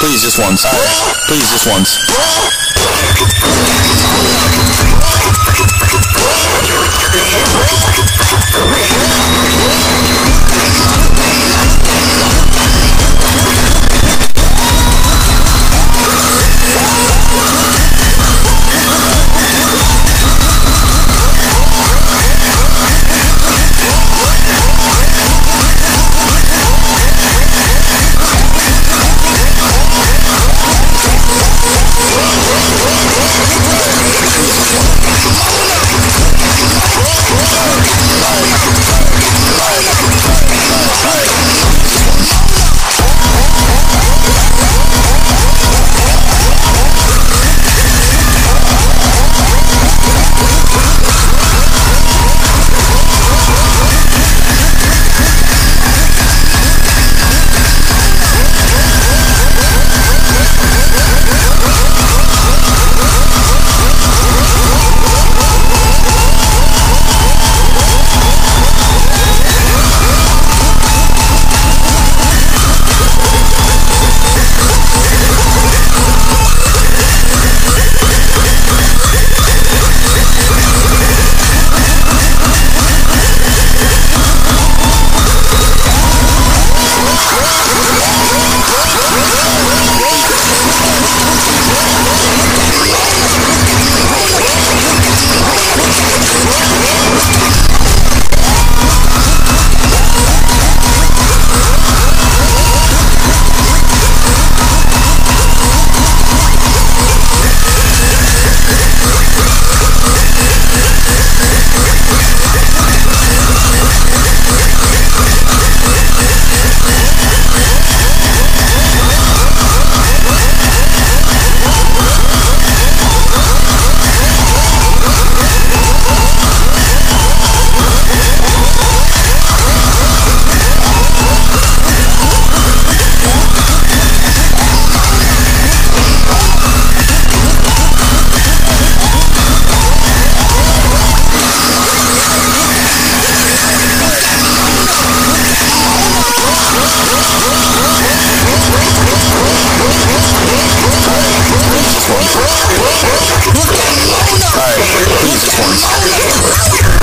Please, just once. Please, just once. Alright, please, just once.